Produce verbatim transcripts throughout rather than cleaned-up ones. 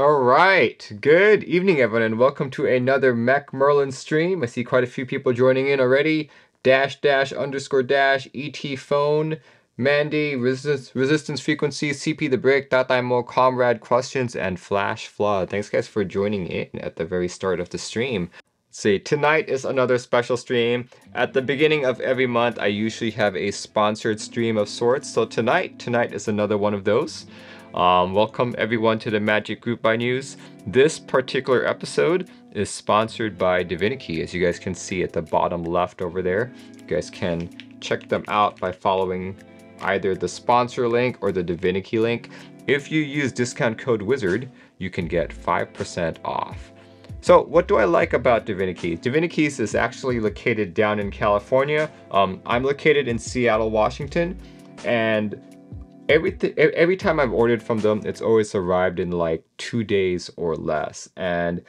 All right, good evening everyone and welcome to another Mech Merlin stream. I see quite a few people joining in already. Dash dash underscore dash E T phone, Mandy, resistance, resistance frequency, C P the brick, Dataimo, Comrade questions, and Flash Flood. Thanks guys for joining in at the very start of the stream. Let's see, tonight is another special stream. At the beginning of every month, I usually have a sponsored stream of sorts. So tonight, tonight is another one of those. Um, welcome everyone to the Magic Group Buy News. This particular episode is sponsored by Divinikey, as you guys can see at the bottom left over there. You guys can check them out by following either the sponsor link or the Divinikey link. If you use discount code WIZARD, you can get five percent off. So what do I like about Divinikey? Divinikey's is actually located down in California. Um, I'm located in Seattle, Washington, and Every, every time I've ordered from them, it's always arrived in like two days or less. And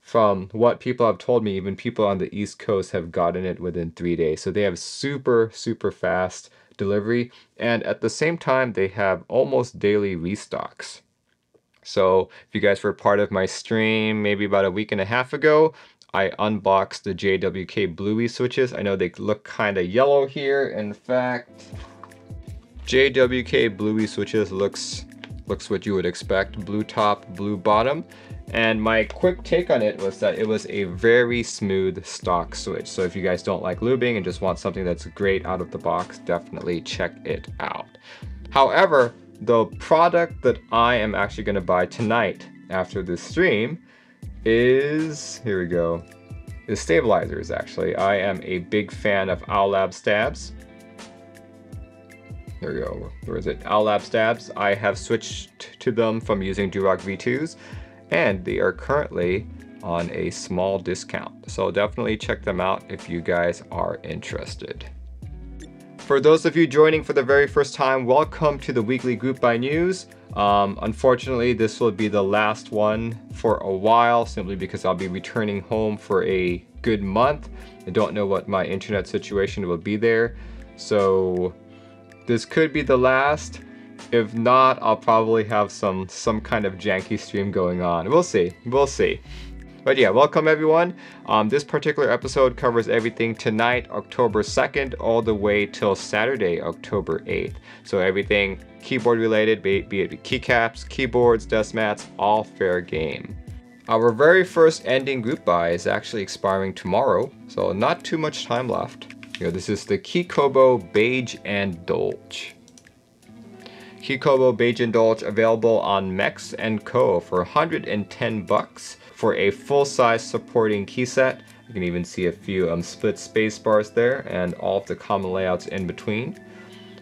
from what people have told me, even people on the East Coast have gotten it within three days. So they have super, super fast delivery. And at the same time, they have almost daily restocks. So if you guys were part of my stream maybe about a week and a half ago, I unboxed the J W K Bluey switches. I know they look kind of yellow here. In fact, J W K Bluey switches looks looks what you would expect, blue top, blue bottom. And my quick take on it was that it was a very smooth stock switch. So if you guys don't like lubing and just want something that's great out of the box, definitely check it out. However, the product that I am actually gonna buy tonight after this stream is, here we go, is stabilizers actually. I am a big fan of Owlab stabs. There we go, where is it? Owlab stabs. I have switched to them from using Durock V twos, and they are currently on a small discount. So definitely check them out if you guys are interested. For those of you joining for the very first time, welcome to the weekly Group Buy News. Um, unfortunately, this will be the last one for a while, simply because I'll be returning home for a good month. I don't know what my internet situation will be there. So this could be the last. If not, I'll probably have some some kind of janky stream going on. We'll see, we'll see. But yeah, welcome everyone. Um, this particular episode covers everything tonight, October second, all the way till Saturday, October eighth. So everything keyboard related, be, be it keycaps, keyboards, desk mats, all fair game. Our very first ending group buy is actually expiring tomorrow, so not too much time left. You know, this is the Kikobo Beige and Dolch. Kikobo Beige and Dolch available on Mex and Co for one hundred ten bucks for a full-size supporting key set. You can even see a few um, split space bars there and all of the common layouts in between.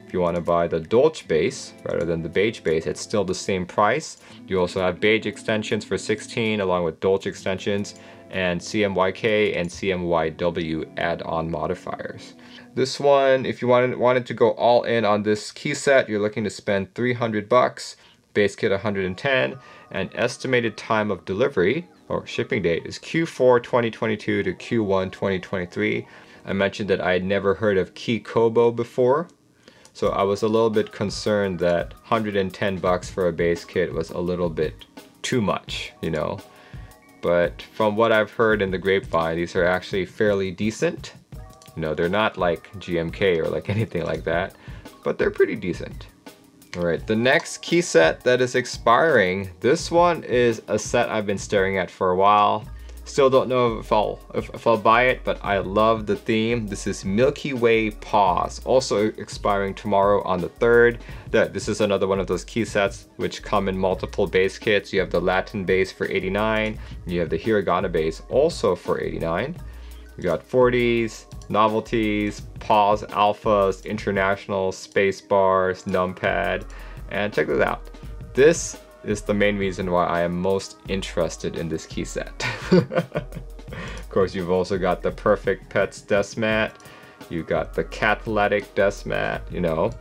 If you want to buy the Dolch base rather than the Beige base, it's still the same price. You also have Beige extensions for sixteen along with Dolch extensions and C M Y K and C M Y W add-on modifiers. This one, if you wanted, wanted to go all in on this key set, you're looking to spend three hundred bucks, base kit one hundred ten, and estimated time of delivery, or shipping date, is Q four twenty twenty-two to Q one twenty twenty-three. I mentioned that I had never heard of Kikobo before, so I was a little bit concerned that one hundred ten bucks for a base kit was a little bit too much, you know? But from what I've heard in the grapevine, these are actually fairly decent. You know, they're not like G M K or like anything like that, but they're pretty decent. All right, the next key set that is expiring, this one is a set I've been staring at for a while. Still don't know if I'll, if, if I'll buy it, but I love the theme. This is Milky Way Paws, also expiring tomorrow on the third. That This is another one of those key sets which come in multiple base kits. You have the Latin base for eighty-nine, you have the Hiragana base also for eighty-nine. You got forties, novelties, Paws, alphas, international, space bars, numpad, and check this out. This is the main reason why I am most interested in this key set. Of course, you've also got the Perfect Pets desk mat, you've got the Cathletic desk mat, you know,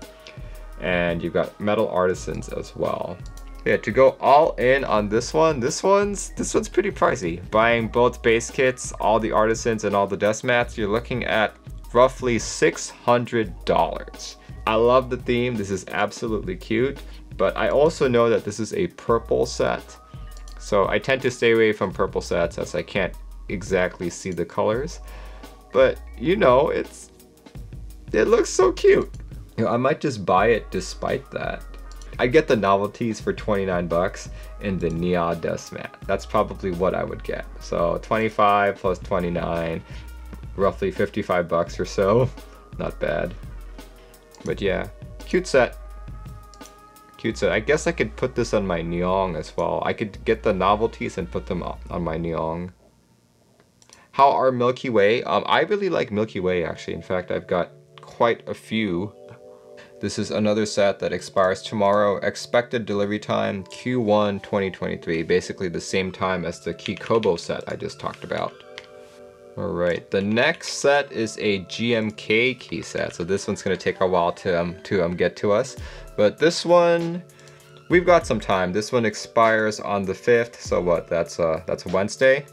and you've got Metal Artisans as well. Yeah, to go all in on this one, this one's this one's pretty pricey. Buying both base kits, all the artisans and all the desk mats, you're looking at roughly six hundred dollars. I love the theme, this is absolutely cute, but I also know that this is a purple set. So I tend to stay away from purple sets as I can't exactly see the colors. But you know, it's it looks so cute. You know, I might just buy it despite that. I get the novelties for twenty-nine bucks and the Nia Dustmat. That's probably what I would get. So twenty-five plus twenty-nine, roughly fifty-five bucks or so. Not bad. But yeah, cute set. Cute set. I guess I could put this on my Neong as well. I could get the novelties and put them on my Neong. How are Milky Way? Um, I really like Milky Way actually. In fact, I've got quite a few. This is another set that expires tomorrow. Expected delivery time Q one twenty twenty-three, basically the same time as the Kikobo set I just talked about. All right, the next set is a G M K key set. So this one's gonna take a while to, um, to um, get to us. But this one, we've got some time. This one expires on the fifth, so what, that's, uh, that's Wednesday.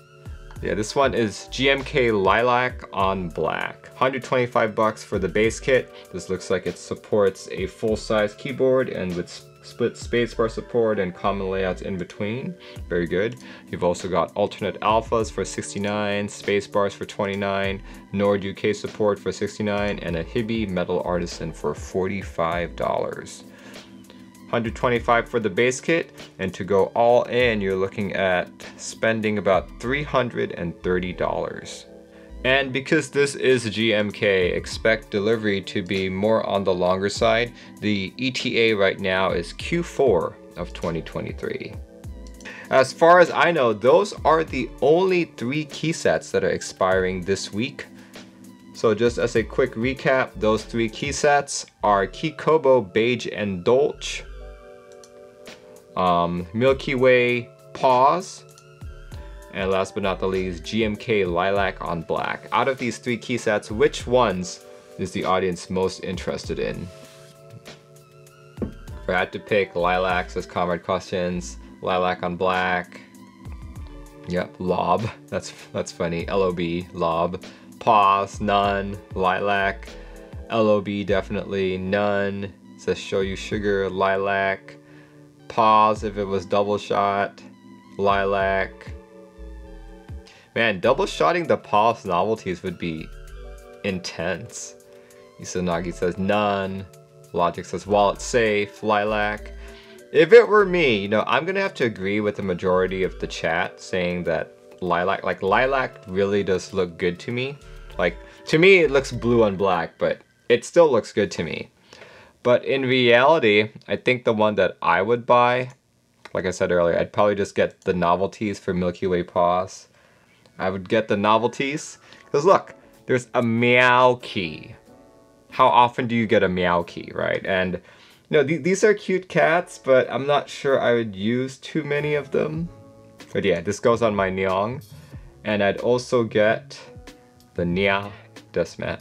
Yeah, this one is G M K Lilac on Black. one hundred twenty-five bucks for the base kit. This looks like it supports a full-size keyboard and with split spacebar support and common layouts in between. Very good. You've also got alternate alphas for sixty-nine, spacebars for twenty-nine, Nord U K support for sixty-nine, and a Hibi Metal Artisan for forty-five dollars. one hundred twenty-five for the base kit, and to go all in, you're looking at spending about three hundred thirty dollars. And because this is G M K, expect delivery to be more on the longer side. The E T A right now is Q four of twenty twenty-three. As far as I know, those are the only three key sets that are expiring this week. So just as a quick recap, those three key sets are Kikobo, Beige and Dolch, Um, Milky Way Paws, and last but not the least, G M K Lilac on Black. Out of these three key sets, which ones is the audience most interested in? If I had to pick Lilac, says Comrade Questions, Lilac on Black, yep, Lob, that's, that's funny, L O B, Lob, Paws, none, Lilac, L O B definitely, none, says Show You Sugar, Lilac, Pause if it was double shot, Lilac. Man, double shotting the Pause novelties would be intense. Isanagi says none. Logic says wallet safe, Lilac. If it were me, you know, I'm gonna have to agree with the majority of the chat saying that Lilac, like Lilac really does look good to me. Like, to me it looks blue on black, but it still looks good to me. But in reality, I think the one that I would buy, like I said earlier, I'd probably just get the novelties for Milky Way Paws. I would get the novelties, because look, there's a meow key. How often do you get a meow key, right? And you know, th these are cute cats, but I'm not sure I would use too many of them. But yeah, this goes on my Neong. And I'd also get the Nia Dustmat.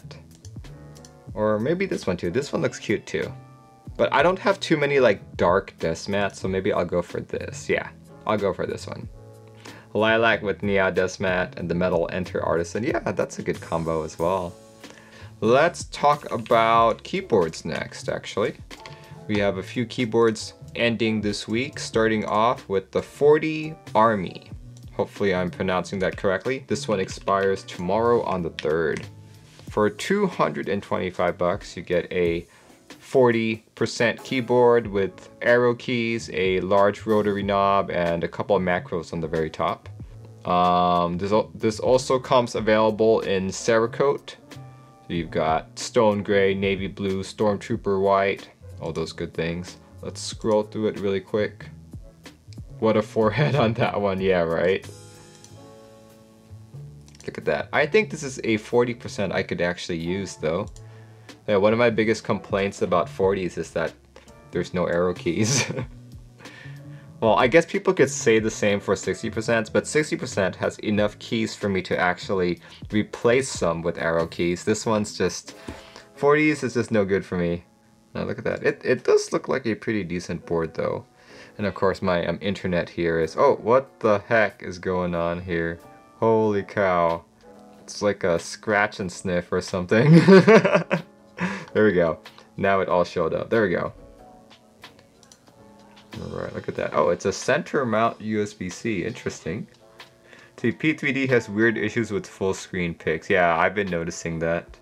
Or maybe this one too. This one looks cute too. But I don't have too many like dark Dustmats, so maybe I'll go for this. Yeah, I'll go for this one. Lilac with Nia Dustmat and the Metal Enter Artisan. Yeah, that's a good combo as well. Let's talk about keyboards next, actually. We have a few keyboards ending this week, starting off with the forty R M I E. Hopefully I'm pronouncing that correctly. This one expires tomorrow on the third. For two hundred twenty-five bucks, you get a forty percent keyboard with arrow keys, a large rotary knob, and a couple of macros on the very top. Um, this, this also comes available in Cerakote. So you've got Stone Gray, Navy Blue, Stormtrooper White, all those good things. Let's scroll through it really quick. What a forehead on that one, yeah, right? Look at that. I think this is a forty percent I could actually use though. Yeah, one of my biggest complaints about forties is that there's no arrow keys. Well, I guess people could say the same for sixty percent, but sixty percent has enough keys for me to actually replace some with arrow keys. This one's just, forties is just no good for me. Now look at that. It, it does look like a pretty decent board though. And of course my um, internet here is, oh, what the heck is going on here? Holy cow. It's like a scratch and sniff or something. There we go. Now it all showed up. There we go. Alright, look at that. Oh, it's a center mount U S B C. Interesting. See, P three D has weird issues with full screen pics. Yeah, I've been noticing that.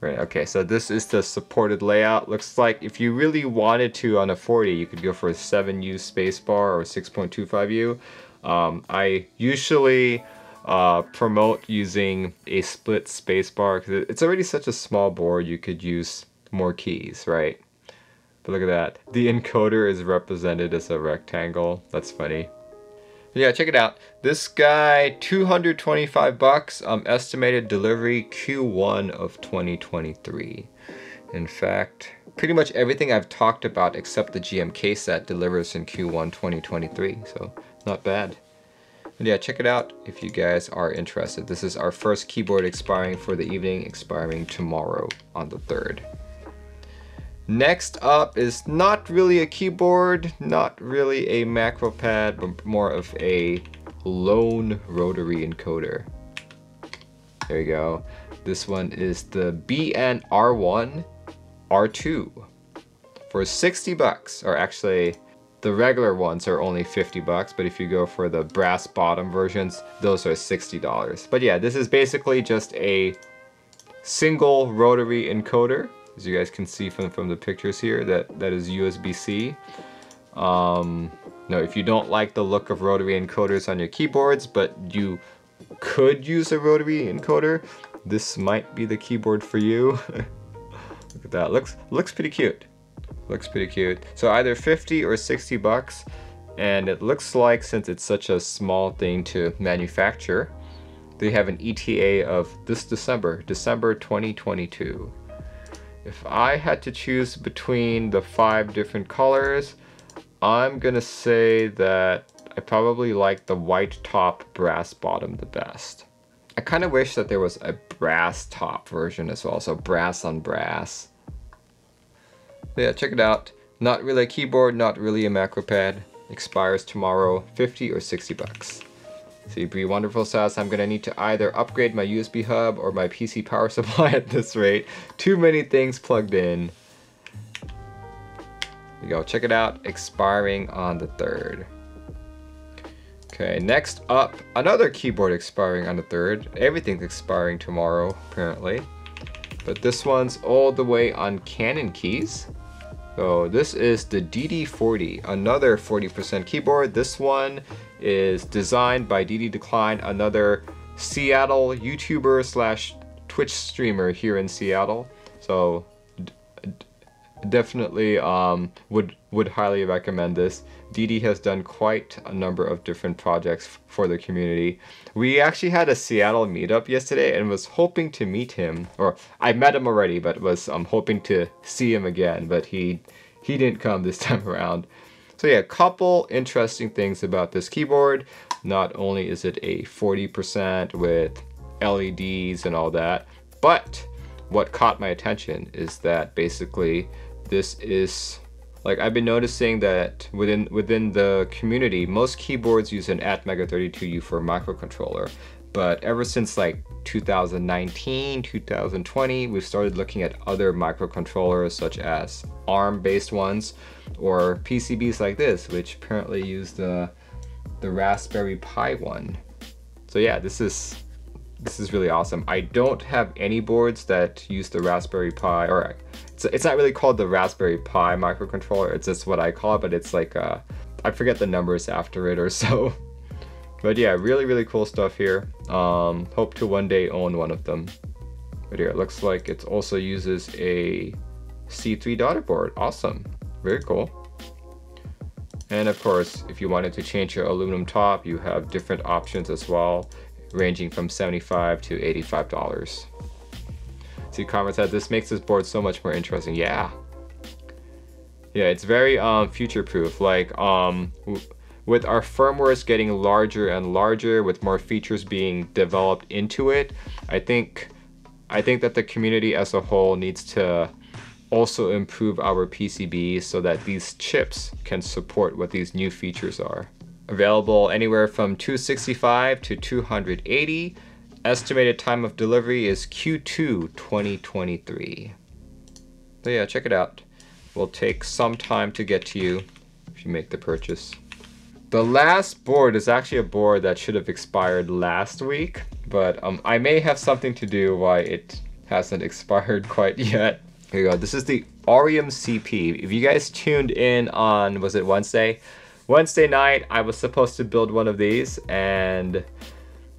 Right, okay, so this is the supported layout. Looks like if you really wanted to on a forty, you could go for a seven U spacebar or six point two five U. Um, I usually uh, promote using a split spacebar because it's already such a small board, you could use more keys, right? But look at that. The encoder is represented as a rectangle. That's funny. Yeah, check it out. This guy, two hundred twenty-five bucks. Um, estimated delivery Q one of twenty twenty-three. In fact, pretty much everything I've talked about except the G M K set delivers in Q one twenty twenty-three. So not bad. And yeah, check it out if you guys are interested. This is our first keyboard expiring for the evening, expiring tomorrow on the third. Next up is not really a keyboard, not really a macro pad, but more of a lone rotary encoder. There you go. This one is the B N R one R two for sixty bucks, or actually the regular ones are only fifty bucks, but if you go for the brass bottom versions, those are sixty dollars. But yeah, this is basically just a single rotary encoder. As you guys can see from, from the pictures here, that, that is U S B C. Um, now, if you don't like the look of rotary encoders on your keyboards, but you could use a rotary encoder, this might be the keyboard for you. Look at that. Looks, looks pretty cute. Looks pretty cute. So either fifty or sixty bucks. And it looks like, since it's such a small thing to manufacture, they have an E T A of this December, December twenty twenty-two. If I had to choose between the five different colors, I'm gonna say that I probably like the white top, brass bottom the best. I kind of wish that there was a brass top version as well, so brass on brass. But yeah, check it out. Not really a keyboard, not really a macro pad. Expires tomorrow, fifty or sixty bucks. See, Bree Wonderful says, I'm going to need to either upgrade my U S B hub or my P C power supply at this rate. Too many things plugged in. There you go, check it out. Expiring on the third. Okay, next up, another keyboard expiring on the third. Everything's expiring tomorrow, apparently. But this one's all the way on Canon keys. So this is the D D forty, another forty percent keyboard. This one is designed by D D Decline, another Seattle YouTuber slash Twitch streamer here in Seattle. So d definitely um, would would highly recommend this. D D has done quite a number of different projects for the community. We actually had a Seattle meetup yesterday and was hoping to meet him, or I met him already, but was um, hoping to see him again, but he he didn't come this time around. So yeah, a couple interesting things about this keyboard. Not only is it a forty percent with L E Ds and all that, but what caught my attention is that basically this is, like, I've been noticing that within within the community, most keyboards use an Atmega thirty-two U four microcontroller. But ever since like two thousand nineteen, two thousand twenty, we've started looking at other microcontrollers such as ARM-based ones or P C Bs like this, which apparently use the the Raspberry Pi one. So yeah, this is this is really awesome. I don't have any boards that use the Raspberry Pi, or it's, it's not really called the Raspberry Pi microcontroller. It's just what I call it, but it's like uh, I forget the numbers after it or so. But yeah, really, really cool stuff here. Um, hope to one day own one of them. But here, it looks like it also uses a C three daughter board. Awesome. Very cool. And of course, if you wanted to change your aluminum top, you have different options as well, ranging from seventy-five to eighty-five dollars. See, Conrad said, this makes this board so much more interesting. Yeah. Yeah, it's very um, future-proof. Like, um... with our firmwares getting larger and larger, with more features being developed into it, I think I think that the community as a whole needs to also improve our P C Bs so that these chips can support what these new features are. Available anywhere from two sixty-five to two eighty. Estimated time of delivery is Q two twenty twenty-three. So yeah, check it out. We'll take some time to get to you. if you make the purchase. The last board is actually a board that should have expired last week, but um, I may have something to do why it hasn't expired quite yet. Here you go. This is the Oreum C P. If you guys tuned in on, was it Wednesday? Wednesday night, I was supposed to build one of these, and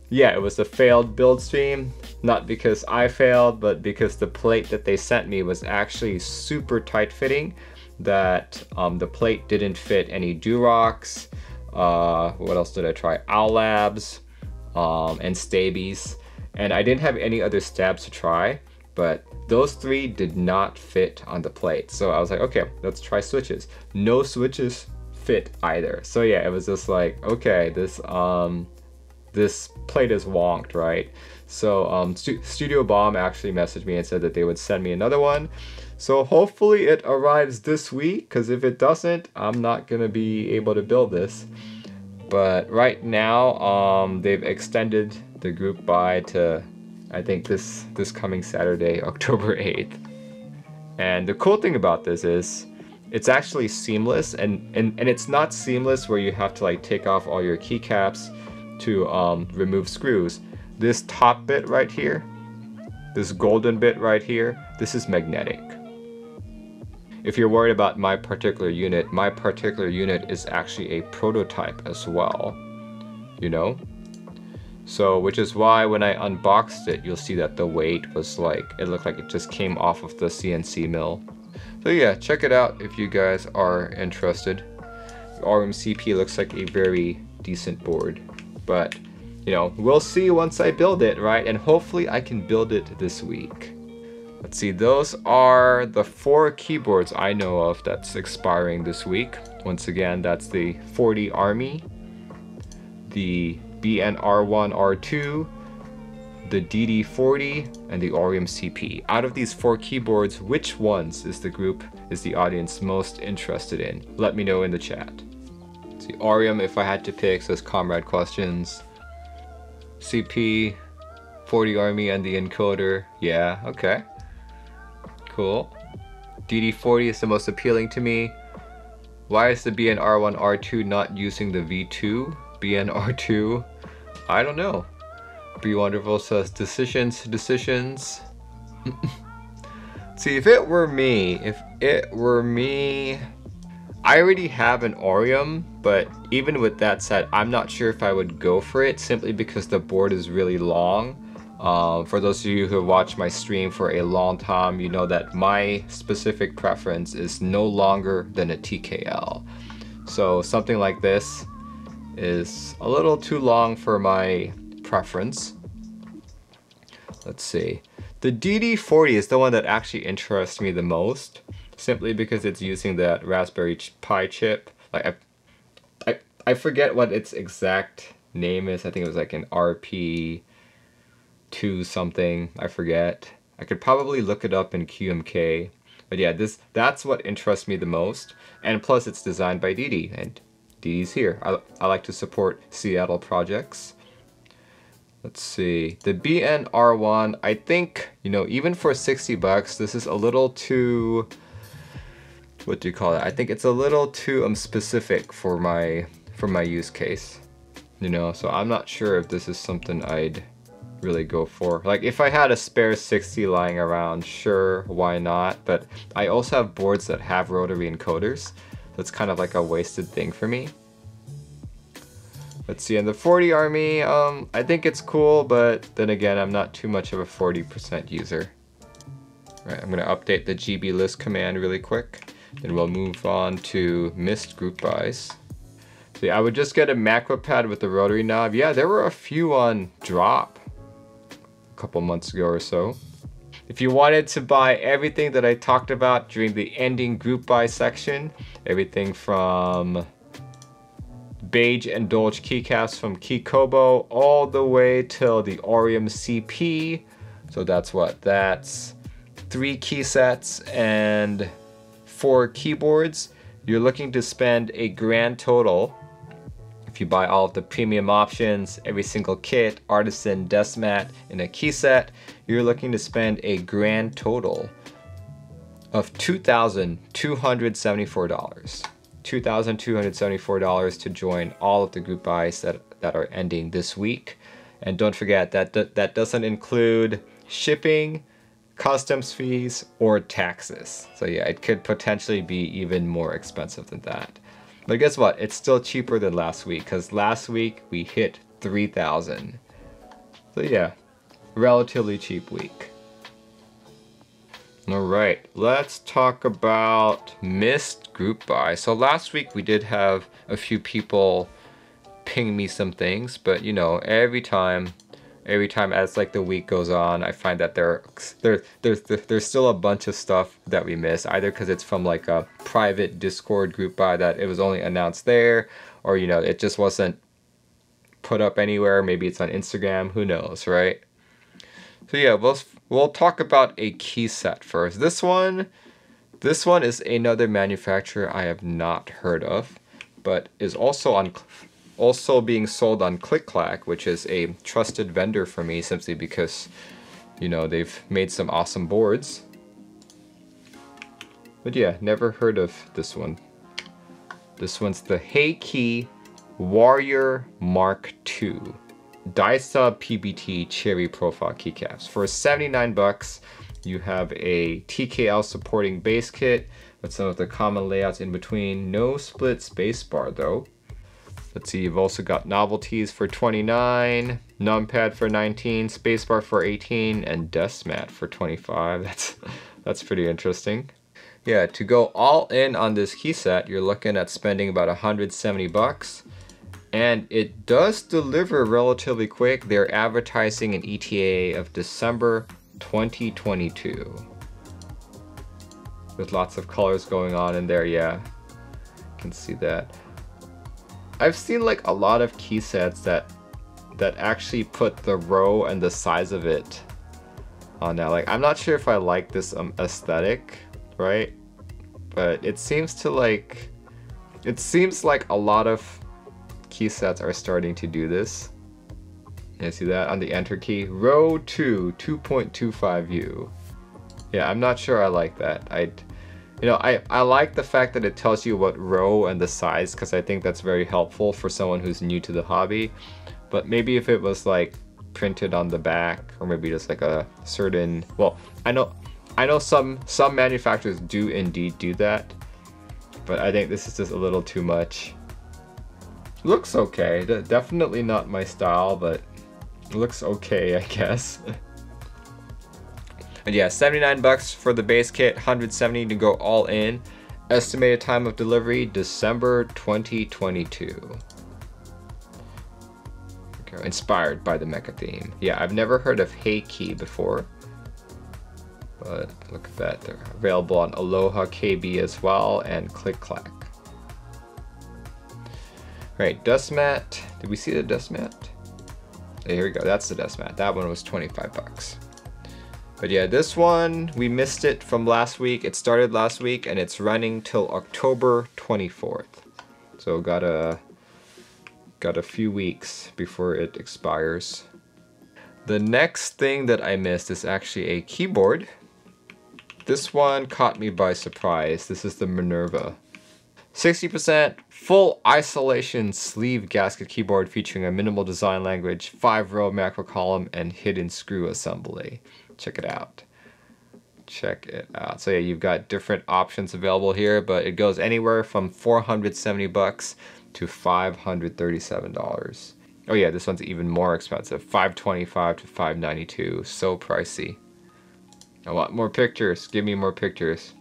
yeah, it was a failed build stream. Not because I failed, but because the plate that they sent me was actually super tight fitting, that um, the plate didn't fit any Durocks. Uh, what else did I try? Owlabs um, and Stabies. And I didn't have any other stabs to try, but those three did not fit on the plate. So I was like, okay, let's try switches. No switches fit either. So yeah, it was just like, okay, this um, this plate is wonked, right? So um, St Studio Bomb actually messaged me and said that they would send me another one. So hopefully it arrives this week, because if it doesn't, I'm not gonna be able to build this. But right now, um, they've extended the group buy to, I think, this this coming Saturday, October eighth. And the cool thing about this is it's actually seamless, and and and it's not seamless where you have to like take off all your keycaps to um, remove screws. This top bit right here, this golden bit right here, this is magnetic. If you're worried about my particular unit, my particular unit is actually a prototype as well, you know? So, which is why when I unboxed it, you'll see that the weight was like, it looked like it just came off of the C N C mill. So yeah, check it out if you guys are interested. Oreum C P looks like a very decent board, but you know, we'll see once I build it, right? And hopefully I can build it this week. Let's see, those are the four keyboards I know of that's expiring this week. Once again, that's the forty R M I E, the B N R one R two, the D D forty, and the Oreum C P. Out of these four keyboards, which ones is the group, is the audience most interested in? Let me know in the chat. Let's see, Oreum, if I had to pick, says Comrade Questions. C P, forty R M I E, and the encoder. Yeah, okay. Cool. D D forty is the most appealing to me. Why is the B N R one R two not using the V two? B N R two? I don't know. Be Wonderful says decisions, decisions. See, if it were me, if it were me... I already have an Oreum, but even with that said, I'm not sure if I would go for it simply because the board is really long. Uh, for those of you who have watched my stream for a long time, you know that my specific preference is no longer than a T K L. So something like this is a little too long for my preference. Let's see. The D D forty is the one that actually interests me the most, simply because it's using that Raspberry Pi chip. Like I, I, I forget what its exact name is. I think it was like an R P two something. I forget. I could probably look it up in Q M K. But yeah, this that's what interests me the most. And plus it's designed by D D, and D D's here. I, I like to support Seattle projects. Let's see, the B N R one, I think, you know, even for sixty bucks, this is a little too, what do you call it? I think it's a little too um, specific for my for my use case, you know, so I'm not sure if this is something I'd really go for. Like if I had a spare sixty lying around, sure, why not? But I also have boards that have rotary encoders. That's kind of like a wasted thing for me. Let's see, and the forty R M I E, um, I think it's cool, but then again, I'm not too much of a forty percent user. All right, I'm gonna update the G B list command really quick. Then we'll move on to missed group buys. See, I would just get a macro pad with the rotary knob. Yeah, there were a few on drop a couple months ago or so. If you wanted to buy everything that I talked about during the ending group buy section, everything from beige and Dolge keycaps from Kikobo all the way till the Oreum C P. So that's what, that's three key sets and four keyboards. You're looking to spend a grand total, if you buy all of the premium options, every single kit, artisan, desmat, and a key set, you're looking to spend a grand total of two thousand two hundred seventy-four dollars. two thousand two hundred seventy-four dollars to join all of the group buys that, that are ending this week. And don't forget that th that doesn't include shipping, customs fees, or taxes. So yeah, it could potentially be even more expensive than that. But guess what? It's still cheaper than last week, because last week we hit three thousand. So yeah, relatively cheap week. All right, let's talk about missed group buy. So last week we did have a few people ping me some things, but you know, every time, every time as like the week goes on, I find that there, there, there, there there's still a bunch of stuff that we miss, either because it's from like a private Discord group buy that it was only announced there, or you know, it just wasn't put up anywhere. Maybe it's on Instagram, who knows, right? So yeah, we'll, we'll talk about a key set first. This one, this one is another manufacturer I have not heard of, but is also on, also being sold on ClickClack, which is a trusted vendor for me simply because, you know, they've made some awesome boards. But yeah, never heard of this one. This one's the Heikki Warrior Mark two. Daisa P B T Cherry Profile Keycaps. For seventy-nine bucks, you have a T K L supporting base kit with some of the common layouts in between. No split spacebar though. Let's see, you've also got novelties for twenty-nine, numpad for nineteen, spacebar for eighteen, and deskmat for twenty-five. That's that's pretty interesting. Yeah, to go all in on this key set, you're looking at spending about one hundred seventy bucks. And it does deliver relatively quick. They're advertising an E T A of December twenty twenty-two. With lots of colors going on in there, yeah. You can see that. I've seen like a lot of key sets that that actually put the row and the size of it on that. Like, I'm not sure if I like this um, aesthetic, right? But it seems to like, it seems like a lot of key sets are starting to do this. You see that on the enter key, row two, two point two five U. Yeah, I'm not sure I like that. I, you know, I, I like the fact that it tells you what row and the size, because I think that's very helpful for someone who's new to the hobby. But maybe if it was like printed on the back, or maybe just like a certain, well, I know, I know some some manufacturers do indeed do that, but I think this is just a little too much. Looks okay, definitely not my style, but looks okay, I guess. And yeah, seventy-nine bucks for the base kit, one hundred seventy to go all in. Estimated time of delivery, December twenty twenty-two. Okay, inspired by the mecha theme. Yeah, I've never heard of Heikki before, but look at that. They're available on Aloha K B as well, and ClickClack. Right, dust mat. Did we see the dust mat? Hey, here we go. That's the dust mat. That one was twenty-five bucks. But yeah, this one, we missed it from last week. It started last week and it's running till October twenty-fourth. So got a got a few weeks before it expires. The next thing that I missed is actually a keyboard. This one caught me by surprise. This is the Minerva. sixty percent full isolation sleeve gasket keyboard featuring a minimal design language, five row macro column, and hidden screw assembly. Check it out. Check it out. So yeah, you've got different options available here, but it goes anywhere from four hundred seventy bucks to five hundred thirty-seven dollars. Oh yeah, this one's even more expensive, five twenty-five to five ninety-two. So pricey. I want more pictures. Give me more pictures.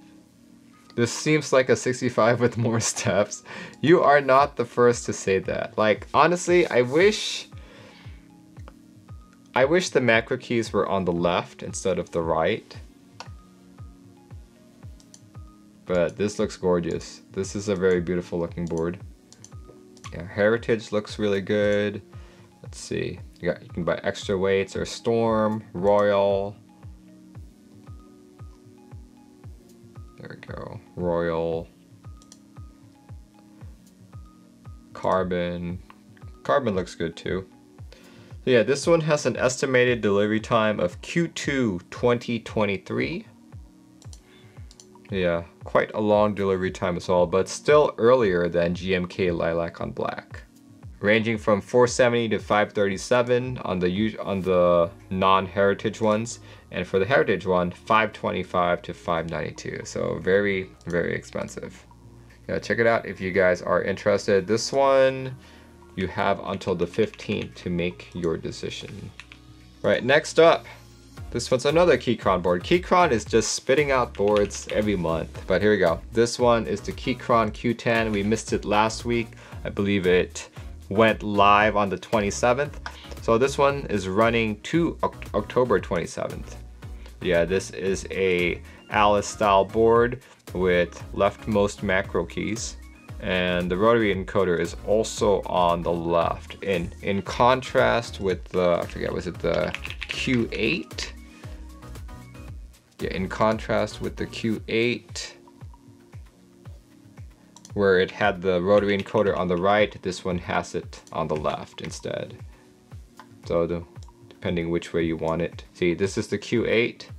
This seems like a sixty-five with more steps. You are not the first to say that. Like, honestly, I wish... I wish the macro keys were on the left instead of the right. But this looks gorgeous. This is a very beautiful looking board. Yeah, Heritage looks really good. Let's see. You got, you can buy extra weights or Storm, Royal. There we go. Royal, Carbon. Carbon looks good too. So yeah, this one has an estimated delivery time of Q two twenty twenty-three. Yeah, quite a long delivery time as well, but still earlier than G M K Lilac on Black. Ranging from four seventy to five thirty-seven on the on the non-heritage ones, and for the heritage one, five twenty-five to five ninety-two. So very, very expensive. Yeah, check it out if you guys are interested. This one, you have until the fifteenth to make your decision. Right, next up, this one's another Keychron board. Keychron is just spitting out boards every month, but here we go. This one is the Keychron Q ten. We missed it last week. I believe it went live on the twenty-seventh. So this one is running to October twenty-seventh. Yeah, this is a Alice style board with leftmost macro keys, and the rotary encoder is also on the left. In in contrast with the, I forget, was it the Q eight? Yeah, in contrast with the Q eight, where it had the rotary encoder on the right, this one has it on the left instead. So the, depending which way you want it. See, this is the Q eight,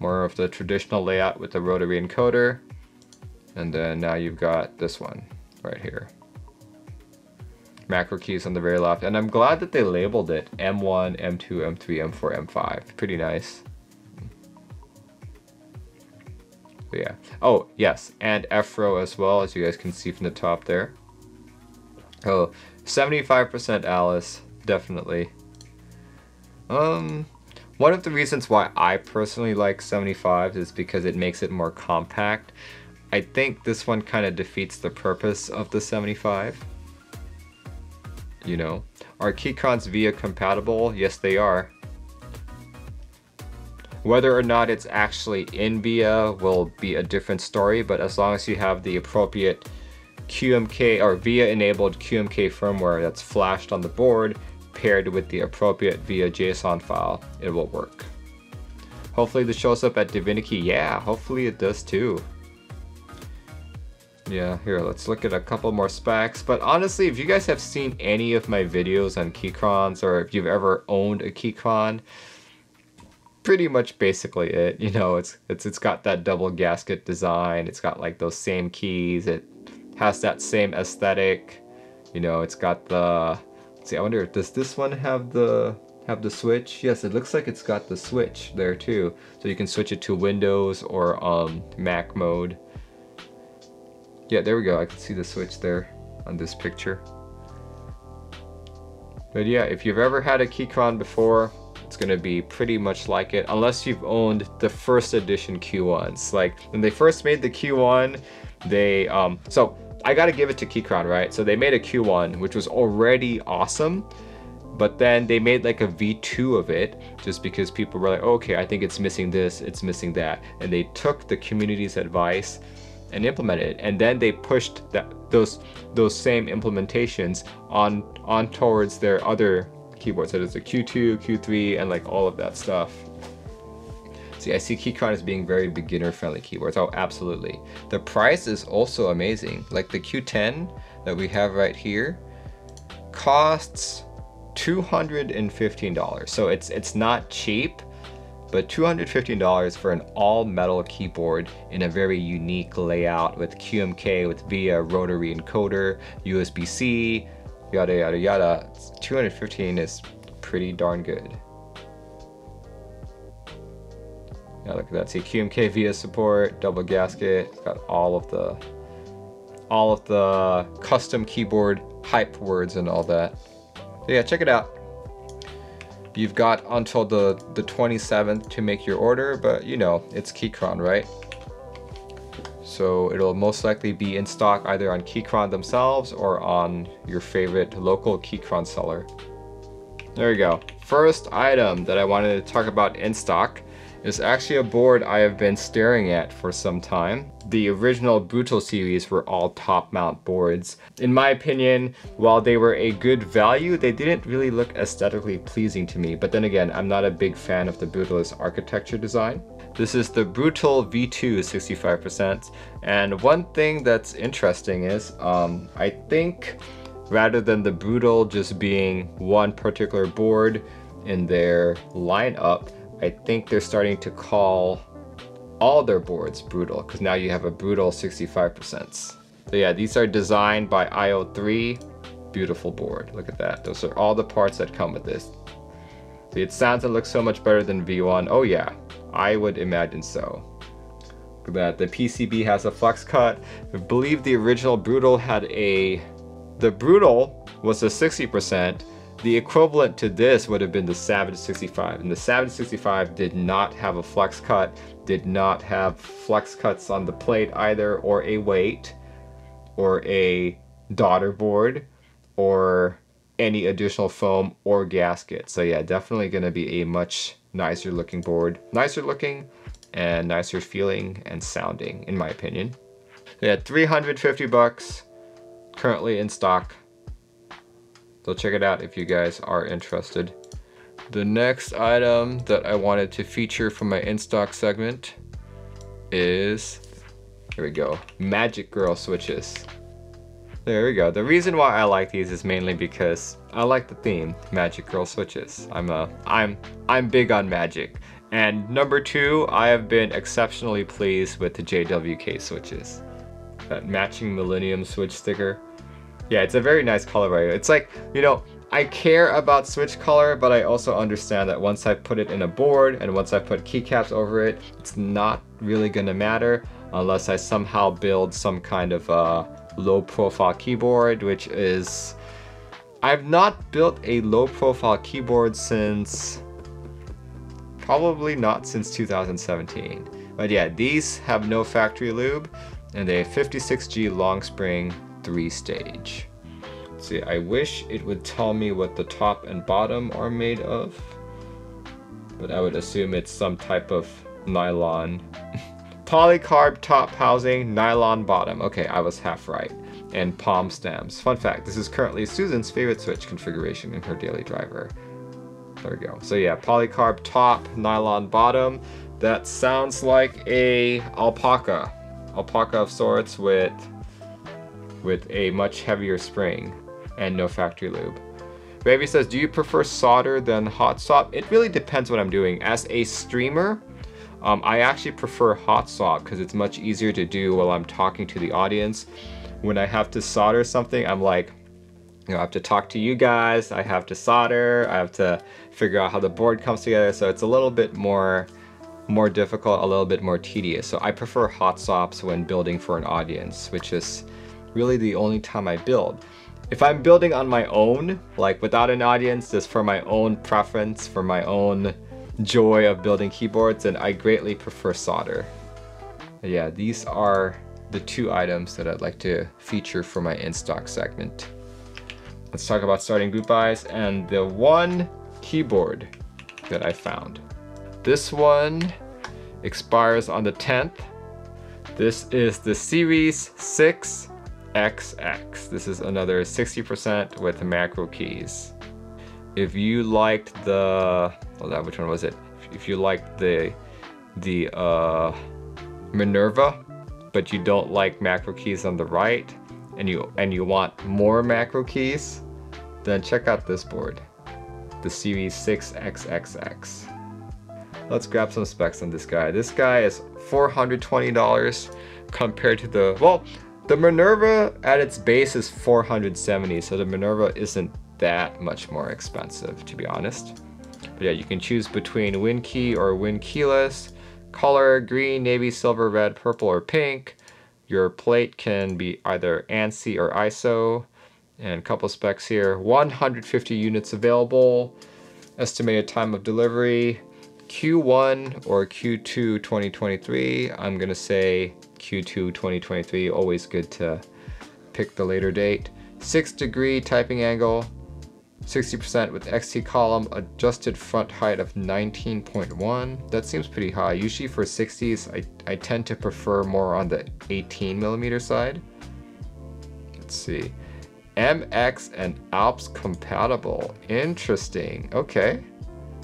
more of the traditional layout with the rotary encoder. And then now you've got this one right here. Macro keys on the very left. And I'm glad that they labeled it M one, M two, M three, M four, M five. Pretty nice. But yeah. Oh, yes. And F R O as well, as you guys can see from the top there. Oh, seventy-five percent Alice, definitely. Um, one of the reasons why I personally like seventy-fives is because it makes it more compact. I think this one kind of defeats the purpose of the seventy-five. You know, are Keychron's V I A compatible? Yes, they are. Whether or not it's actually in V I A will be a different story, but as long as you have the appropriate Q M K or V I A enabled Q M K firmware that's flashed on the board paired with the appropriate V I A JSON file, it will work. Hopefully this shows up at Divinikey. Yeah, hopefully it does too. Yeah, here, let's look at a couple more specs. But honestly, if you guys have seen any of my videos on Keychrons, or if you've ever owned a Keychron, pretty much basically it. You know, it's it's it's got that double gasket design. It's got like those same keys. It has that same aesthetic. You know, it's got the, let's see, I wonder, does this one have the have the switch? Yes, it looks like it's got the switch there too. So you can switch it to Windows or um, Mac mode. Yeah, there we go. I can see the switch there on this picture. But yeah, if you've ever had a Keychron before, it's gonna be pretty much like it, unless you've owned the first edition Q ones. Like when they first made the Q one, they, um, so I gotta give it to Keychron, right? So they made a Q one, which was already awesome, but then they made like a V two of it just because people were like, oh, okay, I think it's missing this, it's missing that. And they took the community's advice and implemented it, and then they pushed that those those same implementations on on towards their other keyboards, such as the Q two, Q three, and like all of that stuff. See, I see Keychron as being very beginner-friendly keyboards. Oh, absolutely. The price is also amazing. Like the Q ten that we have right here costs two hundred fifteen dollars. So it's it's not cheap. But two hundred fifteen dollars for an all-metal keyboard in a very unique layout with Q M K, with V I A, rotary encoder, U S B C, yada yada yada. two hundred fifteen dollars is pretty darn good. Now look at that. See, Q M K V I A support, double gasket. It's got all of the, all of the custom keyboard hype words and all that. So yeah, check it out. You've got until the, the twenty-seventh to make your order, but you know, it's Keychron, right? So it'll most likely be in stock either on Keychron themselves or on your favorite local Keychron seller. There you go. First item that I wanted to talk about in stock is actually a board I have been staring at for some time. The original Brutal series were all top mount boards. In my opinion, while they were a good value, they didn't really look aesthetically pleasing to me. But then again, I'm not a big fan of the Brutalist architecture design. This is the Brutal V two sixty-five percent. And one thing that's interesting is, um, I think rather than the Brutal just being one particular board in their lineup, I think they're starting to call all their boards brutal, because now you have a brutal sixty-five percent. So yeah, these are designed by I O three. Beautiful board. Look at that. Those are all the parts that come with this. See, it sounds and looks so much better than V one. Oh yeah, I would imagine so. Look at that. The P C B has a flex cut. I believe the original brutal had a... The brutal was a sixty percent. The equivalent to this would have been the Savage sixty-five, and the Savage sixty-five did not have a flex cut, did not have flex cuts on the plate either, or a weight, or a daughter board, or any additional foam or gasket. So yeah, definitely going to be a much nicer looking board, nicer looking and nicer feeling and sounding in my opinion. Yeah, three hundred fifty bucks currently in stock. So check it out if you guys are interested. The next item that I wanted to feature for my in-stock segment is, here we go, Magic Girl Switches. There we go. The reason why I like these is mainly because I like the theme, Magic Girl Switches. I'm a, I'm, I'm big on magic. And number two, I have been exceptionally pleased with the J W K switches. That matching Millennium Switch sticker. Yeah, it's a very nice color variety. It's like, you know, I care about switch color, but I also understand that once I put it in a board and once I put keycaps over it, it's not really gonna matter unless I somehow build some kind of uh, low profile keyboard, which is, I've not built a low profile keyboard since, probably not since two thousand seventeen. But yeah, these have no factory lube and they have fifty-six G long spring, three stage. Let's see, I wish it would tell me what the top and bottom are made of, but I would assume it's some type of nylon. Polycarb top housing, nylon bottom. Okay, I was half right. And palm stems. Fun fact, this is currently Susan's favorite switch configuration in her daily driver. There we go. So yeah, polycarb top, nylon bottom. That sounds like a alpaca. Alpaca of sorts with with a much heavier spring and no factory lube. Baby says, do you prefer solder than hot swap? It really depends what I'm doing. As a streamer, um, I actually prefer hot swap because it's much easier to do while I'm talking to the audience. When I have to solder something, I'm like, you know, I have to talk to you guys, I have to solder, I have to figure out how the board comes together. So it's a little bit more, more difficult, a little bit more tedious. So I prefer hot swaps when building for an audience, which is really the only time I build. If I'm building on my own, like without an audience, just for my own preference, for my own joy of building keyboards, then I greatly prefer solder. Yeah, these are the two items that I'd like to feature for my in-stock segment. Let's talk about starting group buys and the one keyboard that I found. This one expires on the tenth. This is the Series six X X. This is another sixty percent with macro keys. If you liked the, well, which one was it? If you liked the the uh, Minerva, but you don't like macro keys on the right, and you and you want more macro keys, then check out this board, the Series six X X X. Let's grab some specs on this guy. This guy is four hundred twenty dollars compared to the well. The Minerva at its base is four hundred seventy dollars, so the Minerva isn't that much more expensive, to be honest. But yeah, you can choose between WinKey or WinKeyless, color green, navy, silver, red, purple, or pink. Your plate can be either ANSI or I S O. And a couple specs here, one hundred fifty units available, estimated time of delivery, Q one or Q two twenty twenty-three. I'm gonna say Q two twenty twenty-three, always good to pick the later date. Six degree typing angle, sixty percent with X T column, adjusted front height of nineteen point one. That seems pretty high. Usually for sixties, I, I tend to prefer more on the eighteen millimeter side. Let's see. M X and Alps compatible. Interesting, okay.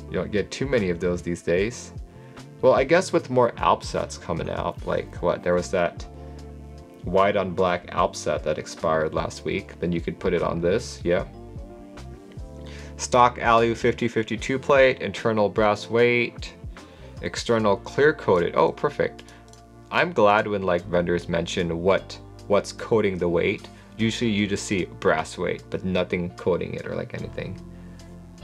You don't get too many of those these days. Well, I guess with more Alp sets coming out, like what, there was that white on black Alp set that expired last week, then you could put it on this, yeah. Stock Alu fifty fifty-two plate, internal brass weight, external clear coated. Oh, perfect. I'm glad when like vendors mention what what's coating the weight. Usually you just see brass weight, but nothing coating it or like anything.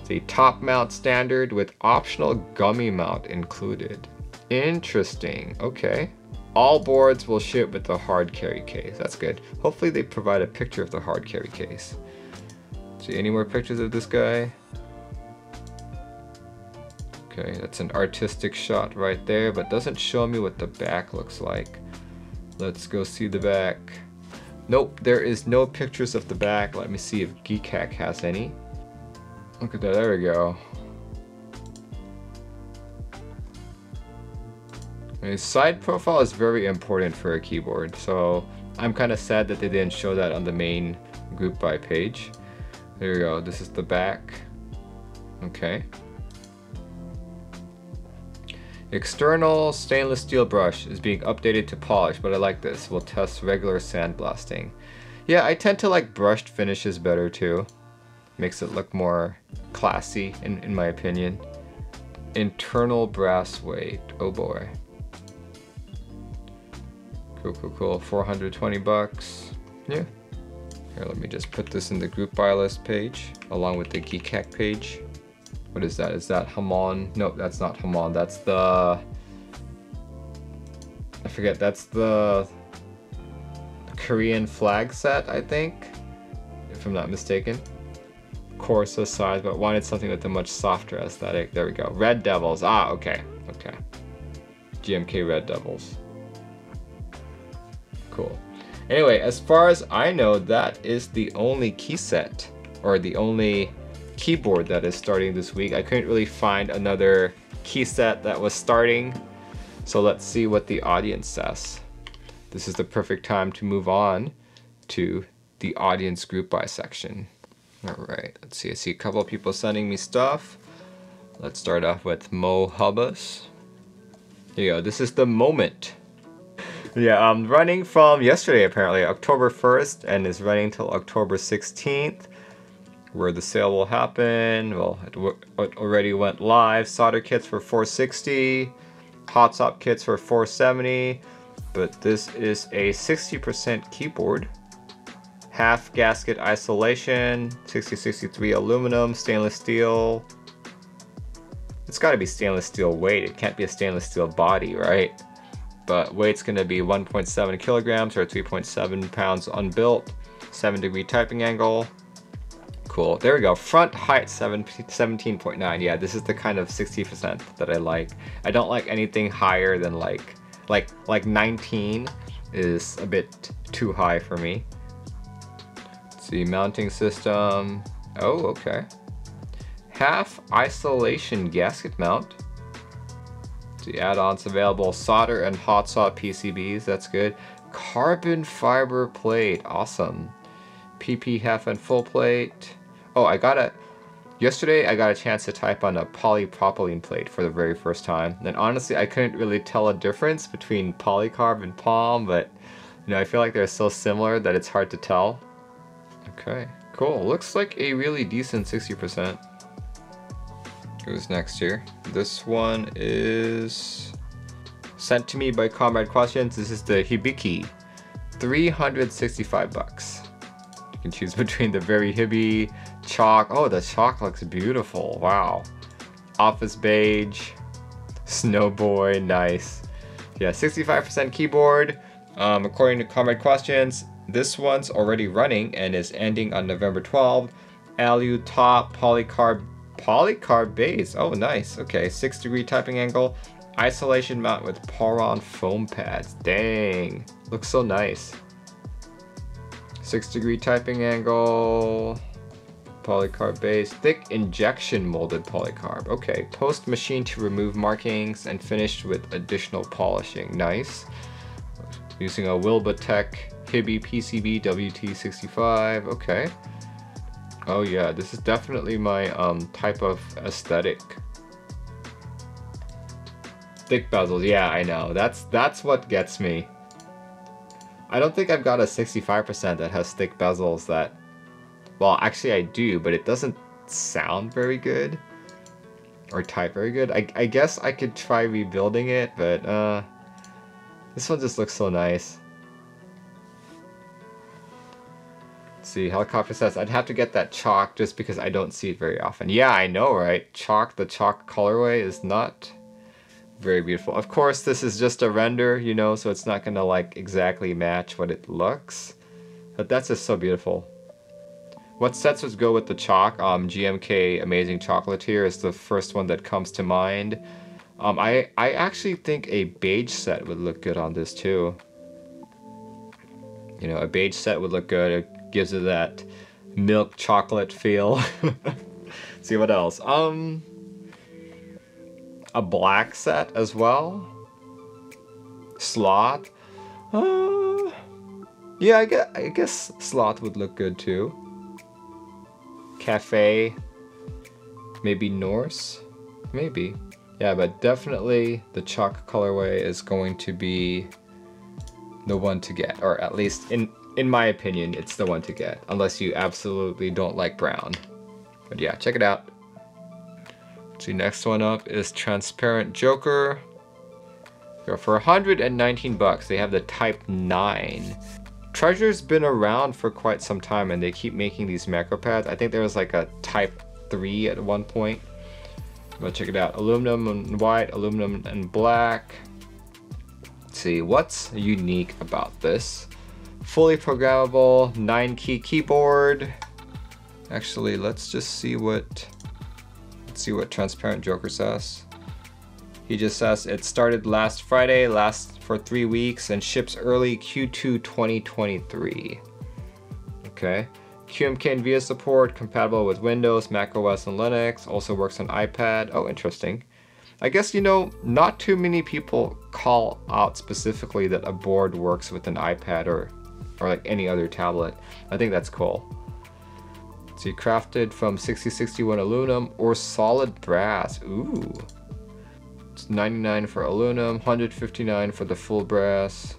The top mount standard with optional gummy mount included. Interesting, okay. All boards will ship with the hard carry case. That's good. Hopefully they provide a picture of the hard carry case. See any more pictures of this guy? Okay, that's an artistic shot right there, but doesn't show me what the back looks like. Let's go see the back. Nope, there is no pictures of the back. Let me see if GeekHack has any. Look at that, there we go. A side profile is very important for a keyboard, so I'm kind of sad that they didn't show that on the main group buy page. There you go, this is the back. Okay. External stainless steel brush is being updated to polish, but I like this. We'll test regular sandblasting. Yeah, I tend to like brushed finishes better too. Makes it look more classy, in, in my opinion. Internal brass weight, oh boy. Cool, cool, cool, four hundred twenty bucks, yeah. Here, let me just put this in the group buy list page, along with the GeekHack page. What is that? Is that Hamon? No, that's not Hamon. That's the... I forget. That's the Korean flag set, I think, if I'm not mistaken. Corsa size, but wanted something with a much softer aesthetic. There we go. Red Devils. Ah, okay. Okay. G M K Red Devils. Cool. Anyway, as far as I know, that is the only key set, or the only keyboard that is starting this week. I couldn't really find another key set that was starting. So let's see what the audience says. This is the perfect time to move on to the audience group buy section. All right, let's see. I see a couple of people sending me stuff. Let's start off with Mo Hubbas. Here you go, this is the Moment. Yeah, I'm running from yesterday apparently, October first, and is running till October sixteenth. Where the sale will happen. Well, it, w it already went live. Solder kits for four sixty, hot swap kits for four seventy, but this is a sixty percent keyboard. Half gasket isolation, sixty sixty-three aluminum, stainless steel. It's gotta be stainless steel weight. It can't be a stainless steel body, right? But weight's gonna be one point seven kilograms or three point seven pounds unbuilt, seven degree typing angle. Cool, there we go. Front height seventeen point nine. Yeah, this is the kind of sixty percent that I like. I don't like anything higher than like, like, like nineteen is a bit too high for me. Let's see, mounting system. Oh, okay. Half isolation gasket mount. The add-ons available, solder and hot saw P C Bs, that's good. Carbon fiber plate, awesome. P P half and full plate. Oh, I got a, yesterday I got a chance to type on a polypropylene plate for the very first time. And honestly, I couldn't really tell a difference between polycarb and palm, but you know, I feel like they're so similar that it's hard to tell. Okay, cool. Looks like a really decent sixty percent. Who's next here? This one is sent to me by Comrade Questions. This is the Hibiki, three hundred sixty-five bucks. You can choose between the very Hibby, chalk. Oh, the chalk looks beautiful. Wow. Office beige, snow boy, nice. Yeah, sixty-five percent keyboard. Um, according to Comrade Questions, this one's already running and is ending on November twelfth. Alu top, polycarb, polycarb base. Oh, nice. Okay, six degree typing angle, isolation mount with Poron foam pads. Dang, looks so nice. Six degree typing angle, polycarb base, thick injection molded polycarb. Okay, post machine to remove markings and finished with additional polishing. Nice. Using a Wilbatech Hibi P C B W T sixty-five. Okay. Oh yeah, this is definitely my um, type of aesthetic. Thick bezels. Yeah, I know. That's that's what gets me. I don't think I've got a sixty-five percent that has thick bezels that, well, actually I do, but it doesn't sound very good. or type very good. I, I guess I could try rebuilding it, but uh, this one just looks so nice. Let's see, Helicopter says, I'd have to get that chalk just because I don't see it very often. Yeah, I know, right? Chalk, the chalk colorway is not very beautiful. Of course, this is just a render, you know, so it's not gonna like exactly match what it looks. But that's just so beautiful. What sets would go with the chalk? Um, G M K Amazing Chocolatier is the first one that comes to mind. Um, I, I actually think a beige set would look good on this too. You know, a beige set would look good. It gives it that milk chocolate feel. See what else? Um, a black set as well. Sloth. Uh, yeah, I guess, I guess sloth would look good too. Cafe, maybe Norse, maybe. Yeah, but definitely the chalk colorway is going to be the one to get, or at least in, in my opinion, it's the one to get, unless you absolutely don't like brown. But yeah, check it out. See, next one up is Transparent Joker. Go for one hundred nineteen bucks. They have the Type nine. Treasure's been around for quite some time and they keep making these macro pads. I think there was like a Type three at one point. But check it out. Aluminum and white, aluminum and black. Let's see, what's unique about this? Fully programmable, nine key keyboard. Actually, let's just see what, let's see what Transparent Joker says. He just says, it started last Friday, lasts for three weeks, and ships early Q two twenty twenty-three. Okay. Q M K and V I A support, compatible with Windows, macOS, and Linux, also works on iPad. Oh, interesting. I guess, you know, not too many people call out specifically that a board works with an iPad or, or like any other tablet. I think that's cool. So you crafted from sixty sixty-one aluminum or solid brass. Ooh. It's ninety-nine for aluminum, one hundred fifty-nine for the full brass.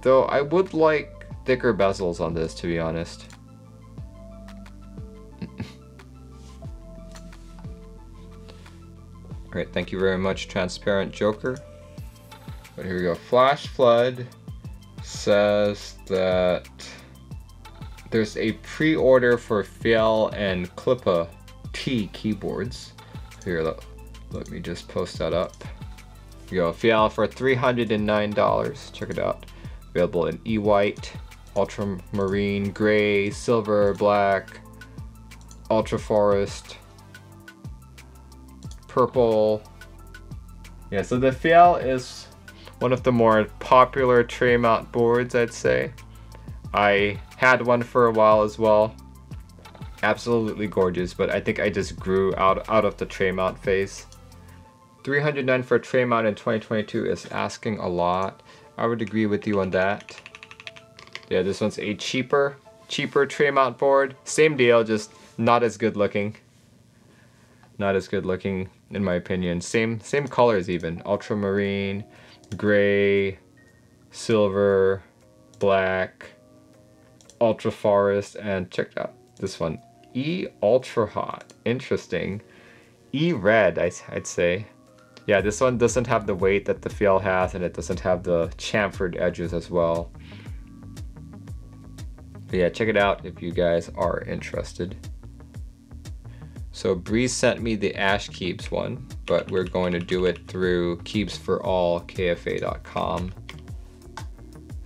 Though I would like thicker bezels on this, to be honest. Alright, thank you very much, Transparent Joker. But here we go. Flash Flood says that there's a pre-order for Fjell and Clippa T keyboards. Here, look. Let me just post that up. We go Fjell for three hundred nine dollars. Check it out. Available in e-white, ultramarine, gray, silver, black, ultra forest, purple. Yeah, so the Fjell is one of the more popular tray mount boards, I'd say. I had one for a while as well. Absolutely gorgeous, but I think I just grew out, out of the tray mount phase. three hundred nine dollars for a tray mount in twenty twenty-two is asking a lot. I would agree with you on that. Yeah, this one's a cheaper, cheaper tray mount board. Same deal, just not as good looking. Not as good looking, in my opinion. Same, same colors even. Ultramarine, gray, silver, black, ultra forest, and check it out. This one, E Ultra Hot. Interesting. E Red, I, I'd say. Yeah, this one doesn't have the weight that the Fjell has, and it doesn't have the chamfered edges as well. But yeah, check it out if you guys are interested. So Breeze sent me the Ash Keeps one, but we're going to do it through keeps for all K F A dot com.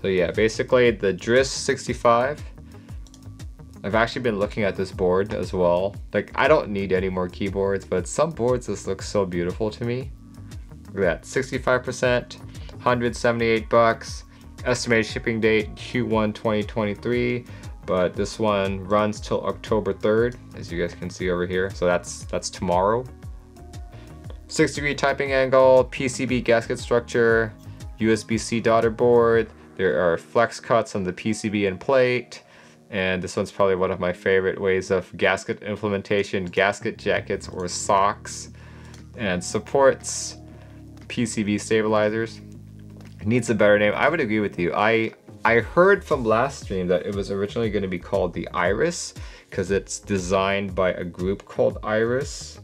So yeah, basically the Driss sixty-five. I've actually been looking at this board as well. Like, I don't need any more keyboards, but some boards just look so beautiful to me. Look at that, sixty-five percent, one hundred seventy-eight bucks, estimated shipping date Q one twenty twenty-three, but this one runs till October third, as you guys can see over here. So that's that's tomorrow. Six degree typing angle, P C B gasket structure, U S B C daughter board. There are flex cuts on the P C B and plate. And this one's probably one of my favorite ways of gasket implementation, gasket jackets or socks, and supports P C B stabilizers. It needs a better name. I would agree with you. I I heard from last stream that it was originally going to be called the Iris because it's designed by a group called Iris.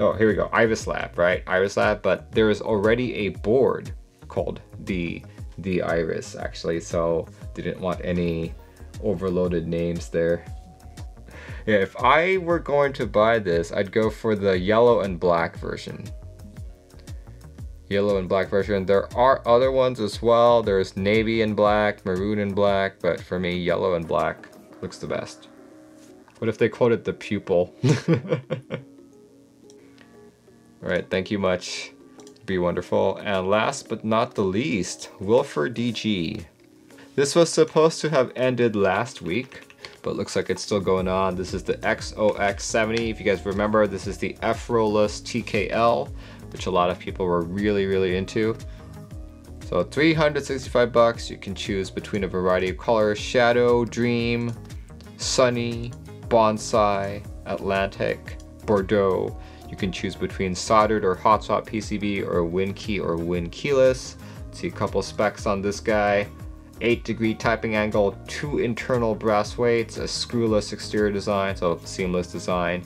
oh, here we go, Iris Lab, right? Iris Lab, but there is already a board called the the Iris, actually, so didn't want any overloaded names there. Yeah, if I were going to buy this, I'd go for the yellow and black version. Yellow and black version. There are other ones as well. There's navy and black, maroon and black, but for me, yellow and black looks the best. What if they quoted the pupil? All right, thank you much. Be wonderful. And last but not the least, Wilford D G. This was supposed to have ended last week, but looks like it's still going on. This is the X O X seventy. If you guys remember, this is the F-Rollless T K L, which a lot of people were really, really into. So three hundred sixty-five bucks. You can choose between a variety of colors: Shadow, Dream, Sunny, Bonsai, Atlantic, Bordeaux. You can choose between soldered or hot swap P C B or win key or win keyless. See a couple specs on this guy. eight degree typing angle, two internal brass weights, a screwless exterior design, so seamless design,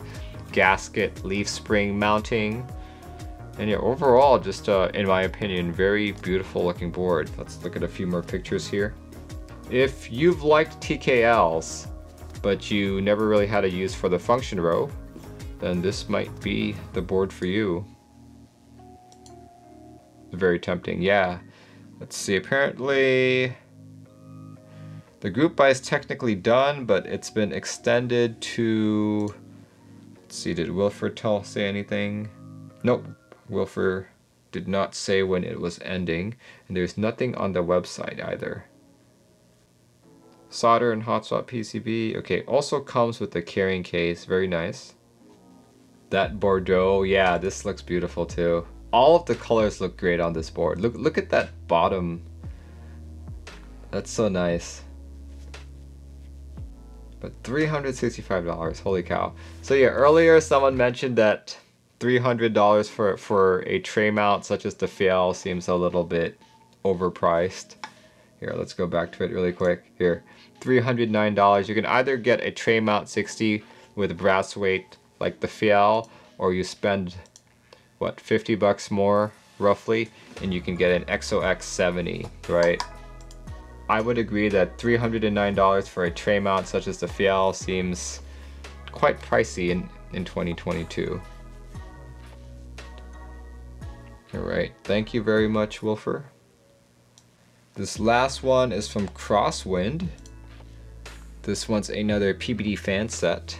gasket, leaf spring mounting. And yeah, overall, just uh, in my opinion, very beautiful looking board. Let's look at a few more pictures here. If you've liked T K Ls, but you never really had a use for the function row, then this might be the board for you. Very tempting, yeah. Let's see, apparently the group buy is technically done, but it's been extended to, let's see, did Wilford Tell say anything? Nope, Wilford did not say when it was ending, and there's nothing on the website either. Solder and hot swap P C B, okay, also comes with the carrying case, very nice. That Bordeaux, yeah, this looks beautiful too. All of the colors look great on this board. Look, look at that bottom. That's so nice. But three hundred sixty-five dollars, holy cow. So yeah, earlier someone mentioned that three hundred dollars for, for a tray mount such as the Fjell seems a little bit overpriced. Here, let's go back to it really quick. Here, three hundred nine dollars. You can either get a tray mount sixty with brass weight like the Fjell, or you spend, what, fifty bucks more, roughly, and you can get an X O X seventy, right? I would agree that three hundred nine dollars for a tray mount such as the Fjell seems quite pricey in, in twenty twenty-two. All right, thank you very much, Wilfer. This last one is from Crosswind. This one's another P B D fan set.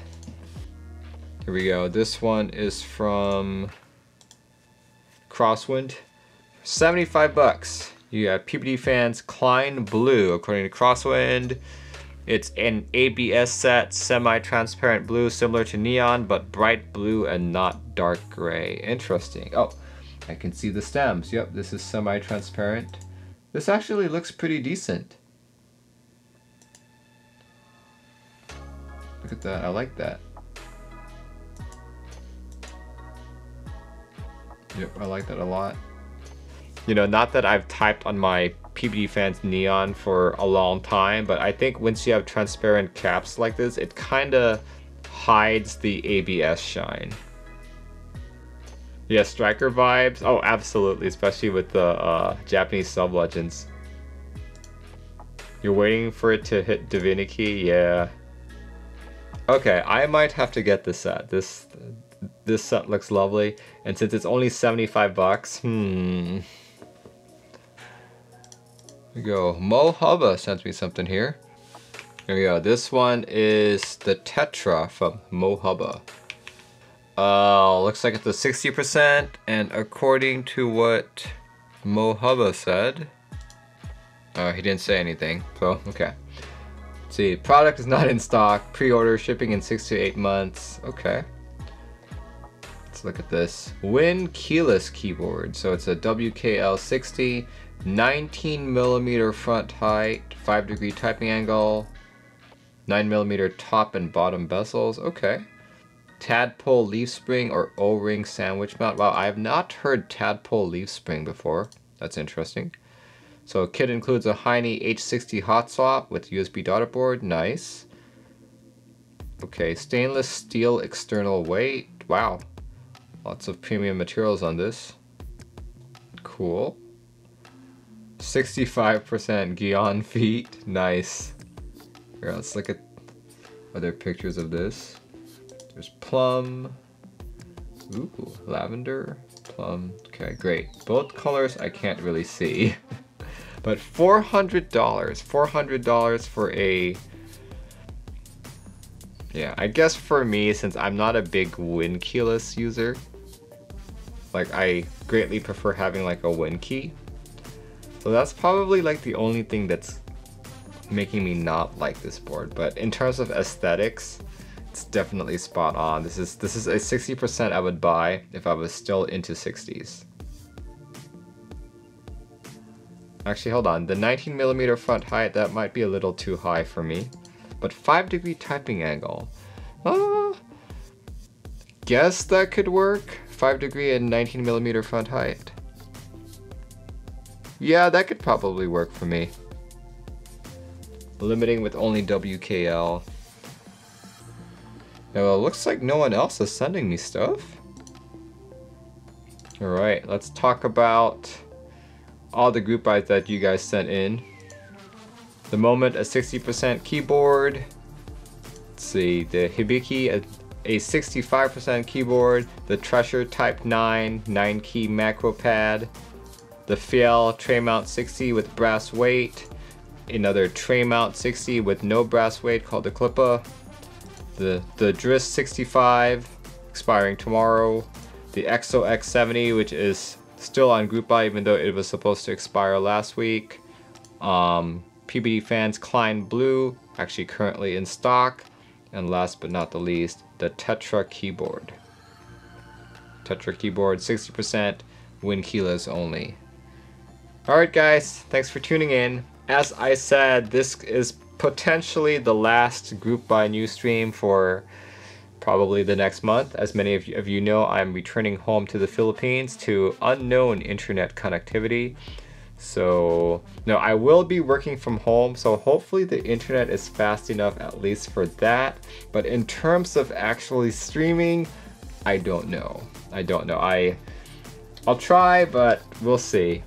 Here we go. This one is from Crosswind. seventy-five bucks. You have P B D fans Klein Blue, according to Crosswind. It's an A B S set, semi-transparent blue, similar to neon, but bright blue and not dark gray. Interesting. Oh, I can see the stems. Yep, this is semi-transparent. This actually looks pretty decent. Look at that. I like that. Yep, I like that a lot. You know, not that I've typed on my P B D fans neon for a long time, but I think once you have transparent caps like this, it kind of hides the A B S shine. Yeah, Striker vibes. Oh, absolutely, especially with the uh, Japanese sub legends. You're waiting for it to hit Divinikey, yeah. Okay, I might have to get this set. This. This set looks lovely, and since it's only seventy-five bucks, hmm. Here we go. Mo Hubba sent me something here. Here we go. This one is the Tetra from Mo Hubba. Uh, looks like it's a sixty percent, and according to what Mo Hubba said, uh, he didn't say anything, so okay. Let's see, product is not in stock, pre-order, shipping in six to eight months. Okay. Let's look at this. Win keyless keyboard. So it's a W K L sixty, nineteen millimeter front height, five degree typing angle, nine millimeter top and bottom bezels. Okay. Tadpole leaf spring or O-ring sandwich mount. Wow, I have not heard tadpole leaf spring before. That's interesting. So kit includes a Heine H sixty hot swap with U S B daughter board. Nice. Okay, stainless steel external weight. Wow. Lots of premium materials on this. Cool. sixty-five percent Gion feet. Nice. Here, let's look at other pictures of this. There's plum. Ooh, lavender, plum. Okay, great. Both colors I can't really see. But four hundred dollars. four hundred dollars for a... Yeah, I guess for me, since I'm not a big WinKeyless user, like I greatly prefer having like a WinKey. So that's probably like the only thing that's making me not like this board. But in terms of aesthetics, it's definitely spot on. This is this is a sixty percent I would buy if I was still into sixties. Actually, hold on. The nineteen millimeter front height, that might be a little too high for me. But five degree typing angle. Ah, guess that could work. five degree and nineteen millimeter front height. Yeah, that could probably work for me. Limiting with only W K L. Now it looks like no one else is sending me stuff. All right, let's talk about all the group buys that you guys sent in. The Moment, a sixty percent keyboard. Let's see, the Hibiki, a, a sixty-five percent keyboard. The Treasure Type nine, nine key macro pad. The Fjell tray mount sixty with brass weight. Another tray mount sixty with no brass weight called the Clippa. The, the Driss sixty-five, expiring tomorrow. The X O X seventy, which is still on group buy even though it was supposed to expire last week. Um, P B D Fans Klein Blue, actually currently in stock. And last but not the least, the Tetra keyboard. Tetra keyboard, sixty percent, WinKeyless only. Alright guys, thanks for tuning in. As I said, this is potentially the last group buy news stream for probably the next month. As many of you, of you know, I'm returning home to the Philippines to unknown internet connectivity. So no, I will be working from home, so hopefully the internet is fast enough at least for that. But in terms of actually streaming, I don't know. I don't know. I, I'll try, but we'll see.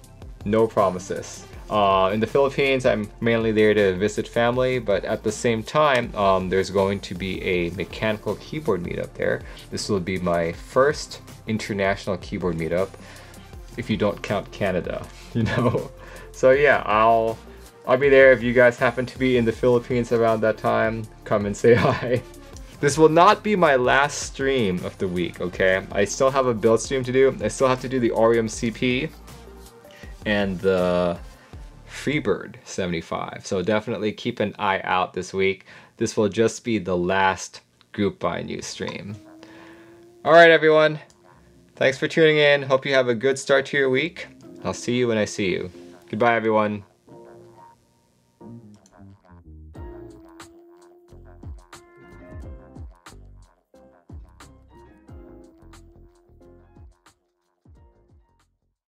No promises. Uh, in the Philippines, I'm mainly there to visit family, but at the same time, um, there's going to be a mechanical keyboard meetup there. This will be my first international keyboard meetup, if you don't count Canada, you know. So yeah, I'll I'll be there. If you guys happen to be in the Philippines around that time, come and say hi. This will not be my last stream of the week, okay? I still have a build stream to do. I still have to do the Oreum C P and the Freebird seventy-five, so definitely keep an eye out this week. This will just be the last group buy news stream. All right, everyone. Thanks for tuning in. Hope you have a good start to your week. I'll see you when I see you. Goodbye, everyone.